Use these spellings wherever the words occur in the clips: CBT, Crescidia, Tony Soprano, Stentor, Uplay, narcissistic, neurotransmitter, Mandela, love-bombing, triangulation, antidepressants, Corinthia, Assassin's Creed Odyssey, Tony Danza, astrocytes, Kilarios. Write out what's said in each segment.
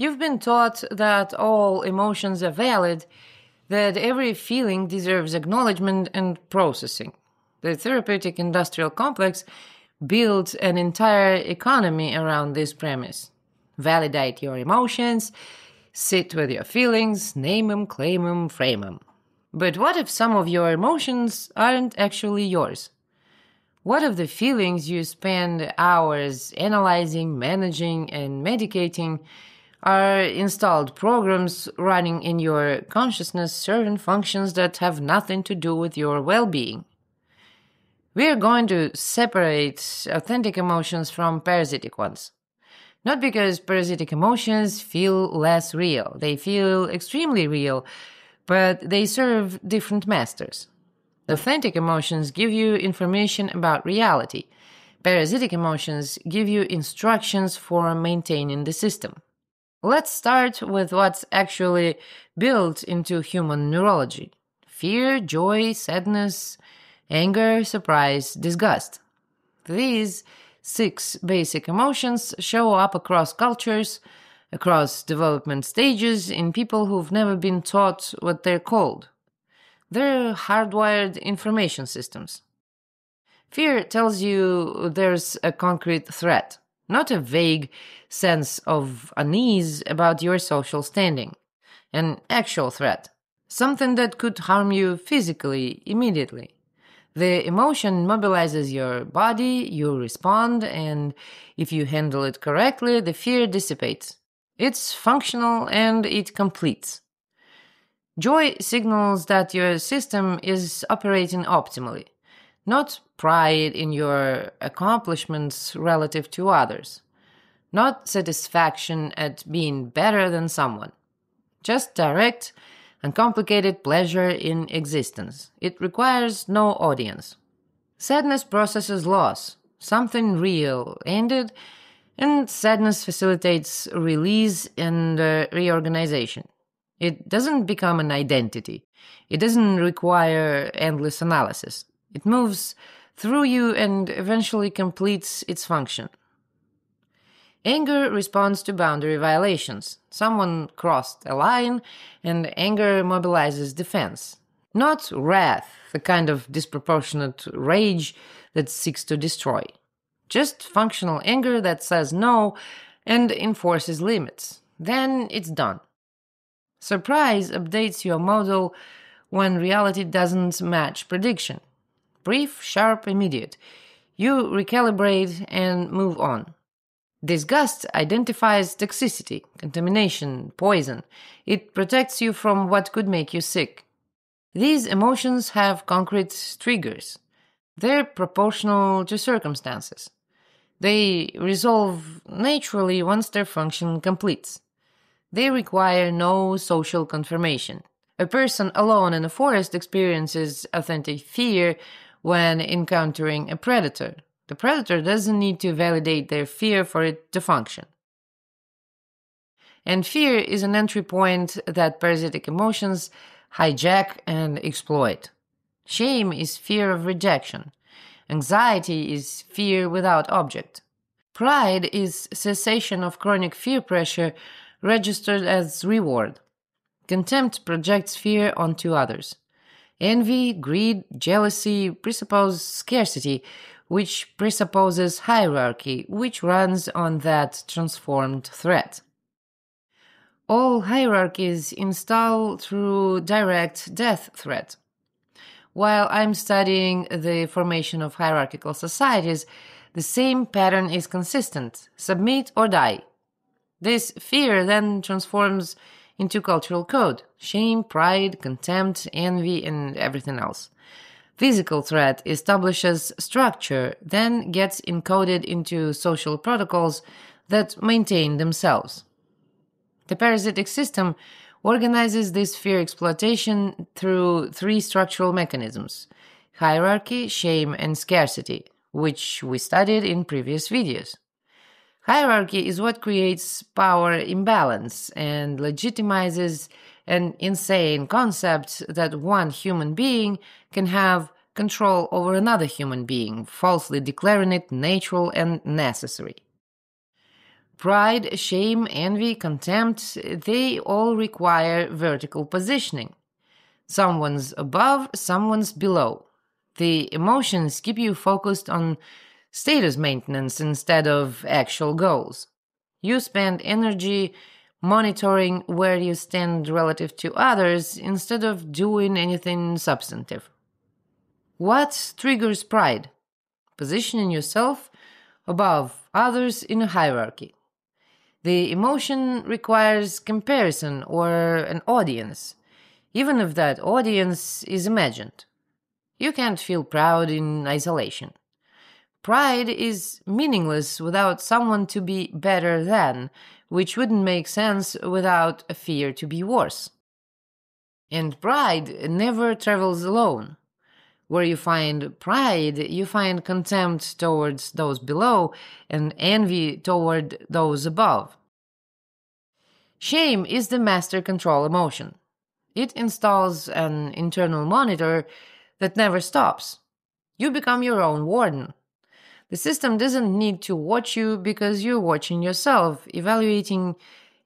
You've been taught that all emotions are valid, that every feeling deserves acknowledgement and processing. The therapeutic industrial complex builds an entire economy around this premise. Validate your emotions, sit with your feelings, name them, claim them, frame them. But what if some of your emotions aren't actually yours? What if the feelings you spend hours analyzing, managing, and medicating are installed programs running in your consciousness serving functions that have nothing to do with your well-being? We are going to separate authentic emotions from parasitic ones. Not because parasitic emotions feel less real. They feel extremely real, but they serve different masters. Authentic emotions give you information about reality. Parasitic emotions give you instructions for maintaining the system. Let's start with what's actually built into human neurology. Fear, joy, sadness, anger, surprise, disgust. These 6 basic emotions show up across cultures, across development stages, in people who've never been taught what they're called. They're hardwired information systems. Fear tells you there's a concrete threat, not a vague sense of unease about your social standing, an actual threat, something that could harm you physically immediately. The emotion mobilizes your body, you respond, and if you handle it correctly, the fear dissipates. It's functional and it completes. Joy signals that your system is operating optimally, not pride in your accomplishments relative to others, not satisfaction at being better than someone, just direct, uncomplicated pleasure in existence. It requires no audience. Sadness processes loss, something real ended, and sadness facilitates release and reorganization. It doesn't become an identity. It doesn't require endless analysis. It moves through you and eventually completes its function. Anger responds to boundary violations. Someone crossed a line, and anger mobilizes defense. Not wrath, the kind of disproportionate rage that seeks to destroy. Just functional anger that says no and enforces limits. Then it's done. Surprise updates your model when reality doesn't match prediction. Brief, sharp, immediate. You recalibrate and move on. Disgust identifies toxicity, contamination, poison. It protects you from what could make you sick. These emotions have concrete triggers. They're proportional to circumstances. They resolve naturally once their function completes. They require no social confirmation. A person alone in a forest experiences authentic fear when encountering a predator. The predator doesn't need to validate their fear for it to function. And fear is an entry point that parasitic emotions hijack and exploit. Shame is fear of rejection. Anxiety is fear without object. Pride is cessation of chronic fear pressure registered as reward. Contempt projects fear onto others. Envy, greed, jealousy presuppose scarcity, which presupposes hierarchy, which runs on that transformed threat. All hierarchies install through direct death threat. While I'm studying the formation of hierarchical societies, the same pattern is consistent: submit or die. This fear then transforms into cultural code: shame, pride, contempt, envy, and everything else. Physical threat establishes structure, then gets encoded into social protocols that maintain themselves. The parasitic system organizes this fear exploitation through 3 structural mechanisms: hierarchy, shame, and scarcity, which we studied in previous videos. Hierarchy is what creates power imbalance and legitimizes an insane concept that one human being can have control over another human being, falsely declaring it natural and necessary. Pride, shame, envy, contempt, they all require vertical positioning. Someone's above, someone's below. The emotions keep you focused on status maintenance instead of actual goals. You spend energy monitoring where you stand relative to others instead of doing anything substantive. What triggers pride? Positioning yourself above others in a hierarchy. The emotion requires comparison or an audience, even if that audience is imagined. You can't feel proud in isolation. Pride is meaningless without someone to be better than, which wouldn't make sense without a fear to be worse. And pride never travels alone. Where you find pride, you find contempt towards those below and envy toward those above. Shame is the master control emotion. It installs an internal monitor that never stops. You become your own warden. The system doesn't need to watch you because you're watching yourself, evaluating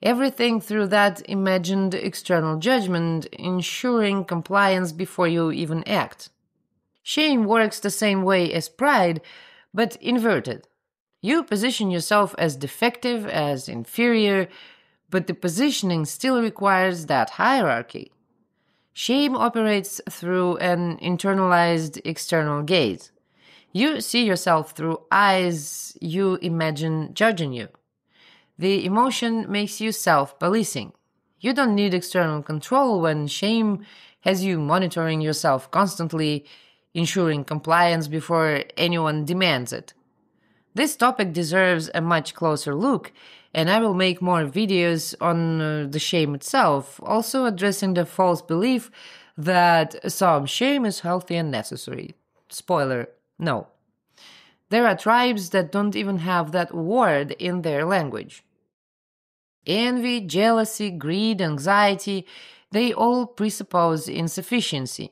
everything through that imagined external judgment, ensuring compliance before you even act. Shame works the same way as pride, but inverted. You position yourself as defective, as inferior, but the positioning still requires that hierarchy. Shame operates through an internalized external gaze. You see yourself through eyes you imagine judging you. The emotion makes you self-policing. You don't need external control when shame has you monitoring yourself constantly, ensuring compliance before anyone demands it. This topic deserves a much closer look, and I will make more videos on the shame itself, also addressing the false belief that some shame is healthy and necessary. Spoiler, no. There are tribes that don't even have that word in their language. Envy, jealousy, greed, anxiety, they all presuppose insufficiency.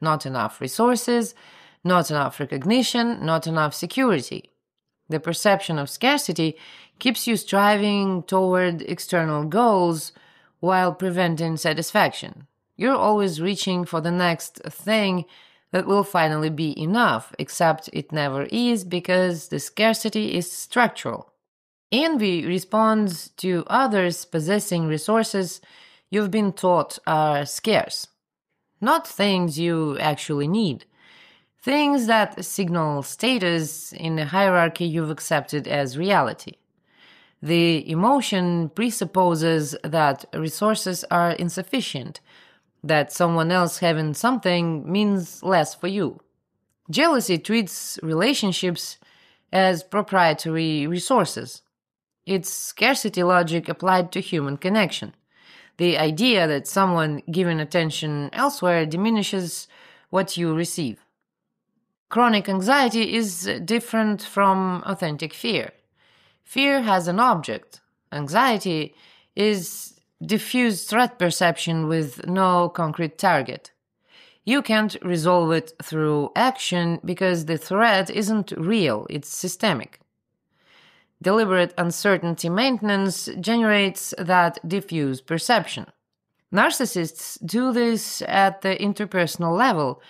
Not enough resources, not enough recognition, not enough security. The perception of scarcity keeps you striving toward external goals while preventing satisfaction. You're always reaching for the next thing that will finally be enough, except it never is because the scarcity is structural. Envy responds to others possessing resources you've been taught are scarce. Not things you actually need. Things that signal status in a hierarchy you've accepted as reality. The emotion presupposes that resources are insufficient, that someone else having something means less for you. Jealousy treats relationships as proprietary resources. It's scarcity logic applied to human connection. The idea that someone giving attention elsewhere diminishes what you receive. Chronic anxiety is different from authentic fear. Fear has an object. Anxiety is diffuse threat perception with no concrete target. You can't resolve it through action because the threat isn't real, it's systemic. Deliberate uncertainty maintenance generates that diffuse perception. Narcissists do this at the interpersonal level.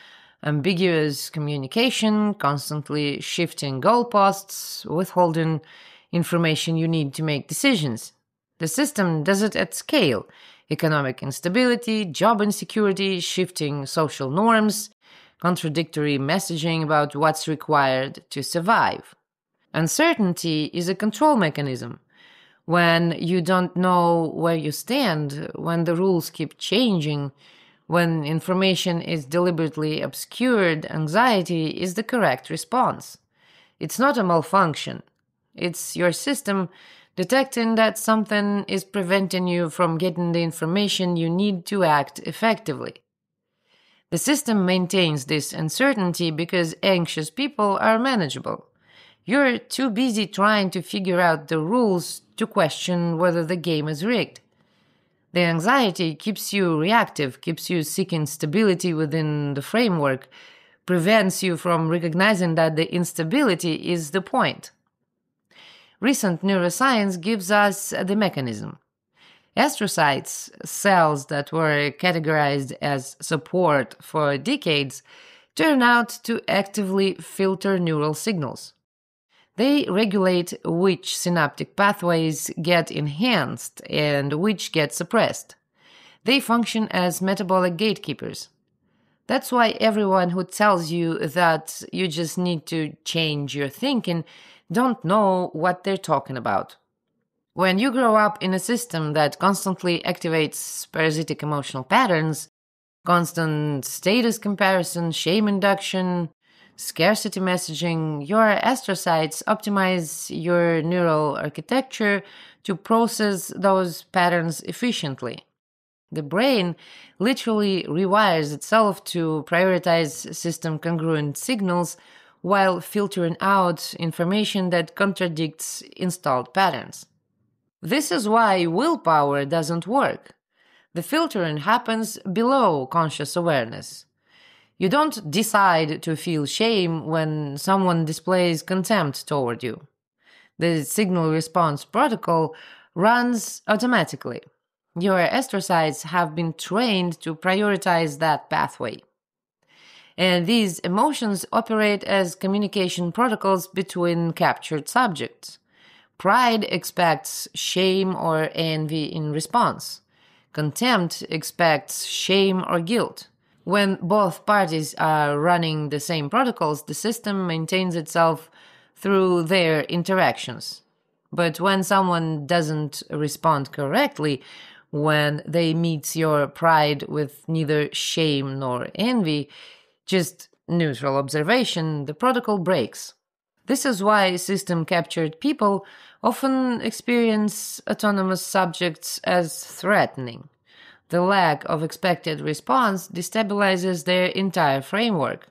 Ambiguous communication, constantly shifting goalposts, withholding information you need to make decisions. The system does it at scale. Economic instability, job insecurity, shifting social norms, contradictory messaging about what's required to survive. Uncertainty is a control mechanism. When you don't know where you stand, when the rules keep changing, when information is deliberately obscured, anxiety is the correct response. It's not a malfunction. It's your system detecting that something is preventing you from getting the information you need to act effectively. The system maintains this uncertainty because anxious people are manageable. You're too busy trying to figure out the rules to question whether the game is rigged. The anxiety keeps you reactive, keeps you seeking stability within the framework, prevents you from recognizing that the instability is the point. Recent neuroscience gives us the mechanism. Astrocytes, cells that were categorized as support for decades, turn out to actively filter neural signals. They regulate which synaptic pathways get enhanced and which get suppressed. They function as metabolic gatekeepers. That's why everyone who tells you that you just need to change your thinking don't know what they're talking about. When you grow up in a system that constantly activates parasitic emotional patterns, constant status comparison, shame induction, scarcity messaging, your astrocytes optimize your neural architecture to process those patterns efficiently. The brain literally rewires itself to prioritize system-congruent signals while filtering out information that contradicts installed patterns. This is why willpower doesn't work. The filtering happens below conscious awareness. You don't decide to feel shame when someone displays contempt toward you. The signal response protocol runs automatically. Your astrocytes have been trained to prioritize that pathway. And these emotions operate as communication protocols between captured subjects. Pride expects shame or envy in response. Contempt expects shame or guilt. When both parties are running the same protocols, the system maintains itself through their interactions. But when someone doesn't respond correctly, when they meet your pride with neither shame nor envy, just neutral observation, the protocol breaks. This is why system-captured people often experience autonomous subjects as threatening. The lack of expected response destabilizes their entire framework.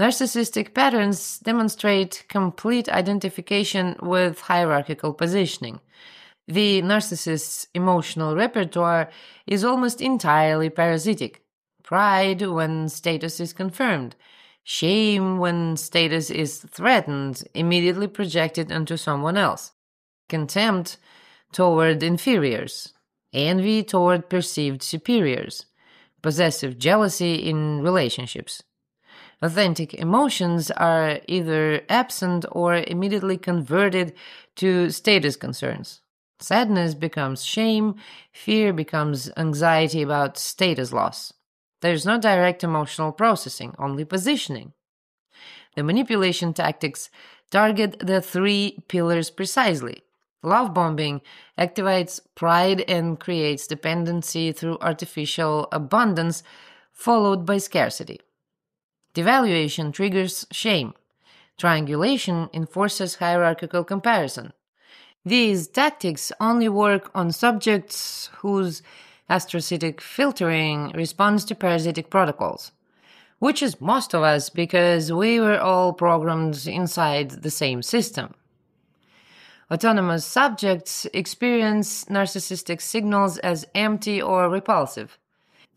Narcissistic patterns demonstrate complete identification with hierarchical positioning. The narcissist's emotional repertoire is almost entirely parasitic. Pride when status is confirmed. Shame when status is threatened, immediately projected onto someone else. Contempt toward inferiors. Envy toward perceived superiors. Possessive jealousy in relationships. Authentic emotions are either absent or immediately converted to status concerns. Sadness becomes shame, fear becomes anxiety about status loss. There's no direct emotional processing, only positioning. The manipulation tactics target the three pillars precisely. Love bombing activates pride and creates dependency through artificial abundance, followed by scarcity. Devaluation triggers shame. Triangulation enforces hierarchical comparison. These tactics only work on subjects whose astrocytic filtering responds to parasitic protocols, which is most of us because we were all programmed inside the same system. Autonomous subjects experience narcissistic signals as empty or repulsive.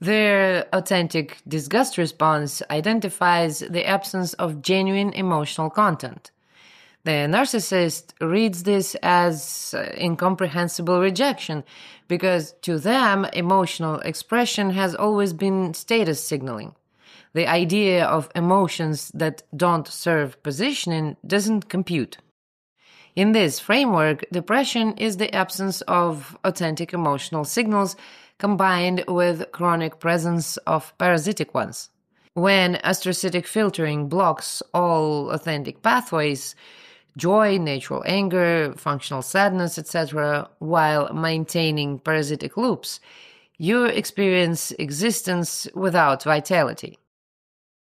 Their authentic disgust response identifies the absence of genuine emotional content. The narcissist reads this as incomprehensible rejection, because to them, emotional expression has always been status signaling. The idea of emotions that don't serve positioning doesn't compute. In this framework, depression is the absence of authentic emotional signals combined with chronic presence of parasitic ones. When astrocytic filtering blocks all authentic pathways, joy, natural anger, functional sadness, etc., while maintaining parasitic loops, you experience existence without vitality.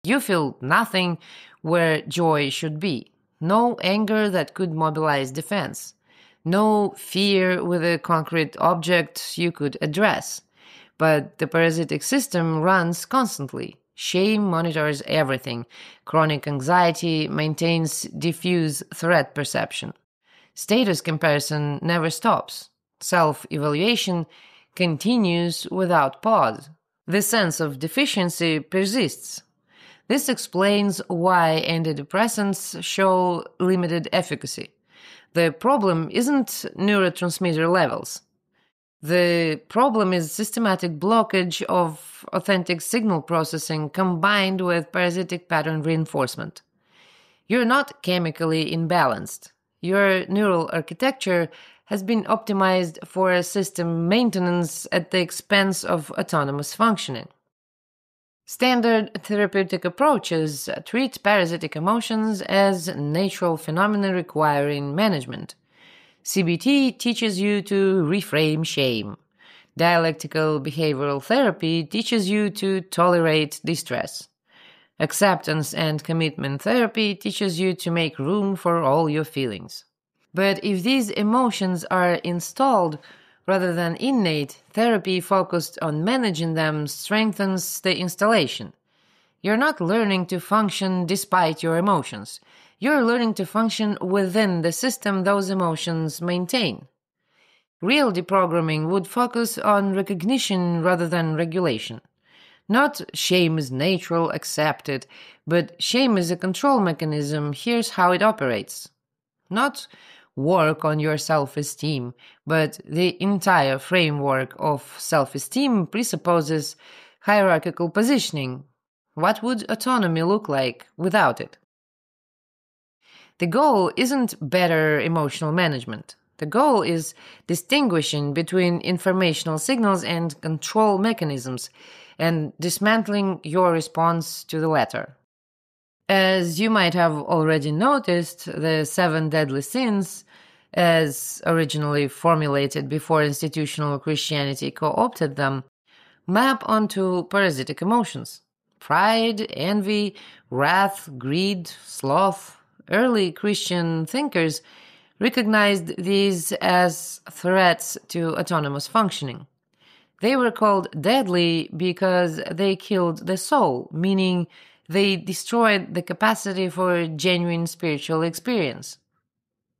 You feel nothing where joy should be, no anger that could mobilize defense, no fear with a concrete object you could address. But the parasitic system runs constantly. Shame monitors everything. Chronic anxiety maintains diffuse threat perception. Status comparison never stops. Self-evaluation continues without pause. The sense of deficiency persists. This explains why antidepressants show limited efficacy. The problem isn't neurotransmitter levels. The problem is systematic blockage of authentic signal processing combined with parasitic pattern reinforcement. You're not chemically imbalanced. Your neural architecture has been optimized for system maintenance at the expense of autonomous functioning. Standard therapeutic approaches treat parasitic emotions as natural phenomena requiring management. CBT teaches you to reframe shame. Dialectical behavioral therapy teaches you to tolerate distress. Acceptance and commitment therapy teaches you to make room for all your feelings. But if these emotions are installed rather than innate, therapy focused on managing them strengthens the installation. You're not learning to function despite your emotions. You're learning to function within the system those emotions maintain. Real deprogramming would focus on recognition rather than regulation. Not shame is natural, accept it, but shame is a control mechanism, here's how it operates. Not work on your self-esteem, but the entire framework of self-esteem presupposes hierarchical positioning. What would autonomy look like without it? The goal isn't better emotional management. The goal is distinguishing between informational signals and control mechanisms, and dismantling your response to the latter. As you might have already noticed, the 7 deadly sins, as originally formulated before institutional Christianity co-opted them, map onto parasitic emotions. Pride, envy, wrath, greed, sloth. Early Christian thinkers recognized these as threats to autonomous functioning. They were called deadly because they killed the soul, meaning they destroyed the capacity for genuine spiritual experience.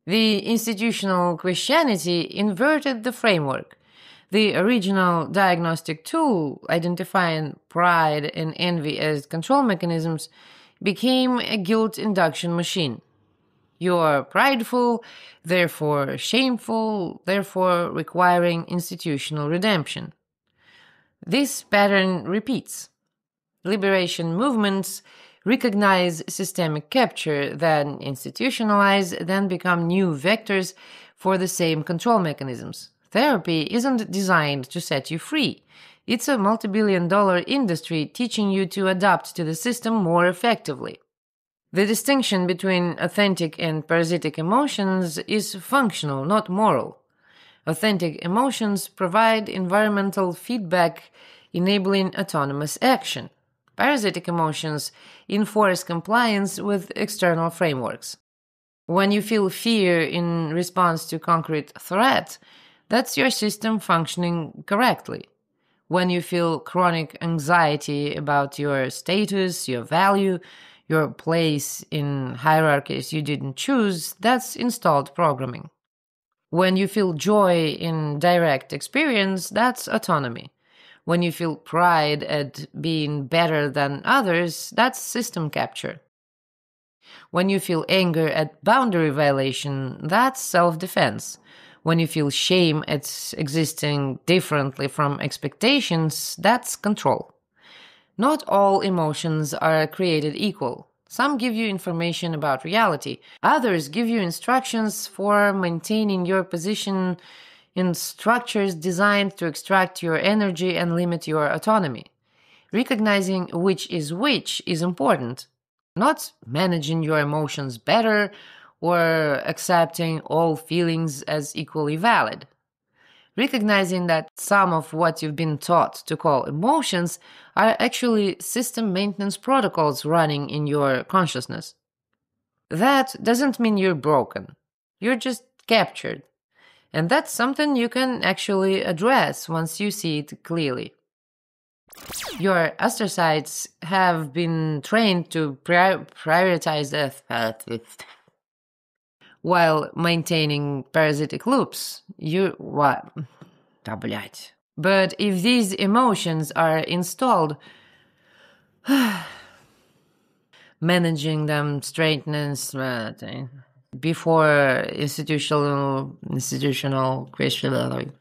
The institutional Christianity inverted the framework. The original diagnostic tool, identifying pride and envy as control mechanisms, became a guilt induction machine. You are prideful, therefore shameful, therefore requiring institutional redemption. This pattern repeats. Liberation movements recognize systemic capture, then institutionalize, then become new vectors for the same control mechanisms. Therapy isn't designed to set you free. It's a multi-billion-dollar industry teaching you to adapt to the system more effectively. The distinction between authentic and parasitic emotions is functional, not moral. Authentic emotions provide environmental feedback, enabling autonomous action. Parasitic emotions enforce compliance with external frameworks. When you feel fear in response to concrete threat, that's your system functioning correctly. When you feel chronic anxiety about your status, your value, your place in hierarchies you didn't choose, that's installed programming. When you feel joy in direct experience, that's autonomy. When you feel pride at being better than others, that's system capture. When you feel anger at boundary violation, that's self-defense. When you feel shame at existing differently from expectations, that's control. Not all emotions are created equal. Some give you information about reality. Others give you instructions for maintaining your position in structures designed to extract your energy and limit your autonomy. Recognizing which is important. Not managing your emotions better or accepting all feelings as equally valid. Recognizing that some of what you've been taught to call emotions are actually system maintenance protocols running in your consciousness. That doesn't mean you're broken. You're just captured. And that's something you can actually address once you see it clearly. Your astrocytes have been trained to prioritize while maintaining parasitic loops. But if these emotions are installed, managing them straightens. before institutional question.